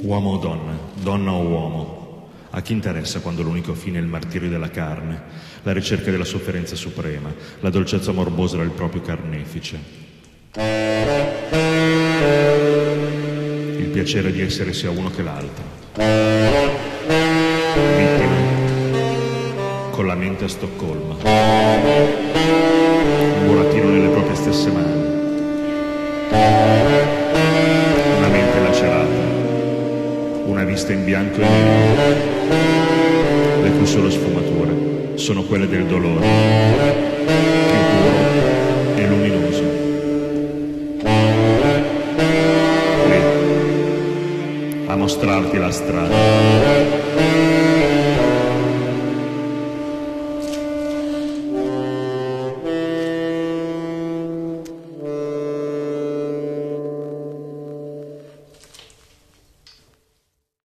Uomo o donna, donna o uomo, a chi interessa quando l'unico fine è il martirio della carne, la ricerca della sofferenza suprema, la dolcezza morbosa del proprio carnefice? Il piacere di essere sia uno che l'altro. Vittime, con la mente a Stoccolma, il burattino nelle proprie stesse mani. Una vista in bianco e nero, le cui solo sfumature sono quelle del dolore, più puro e luminoso. Lì, a mostrarti la strada.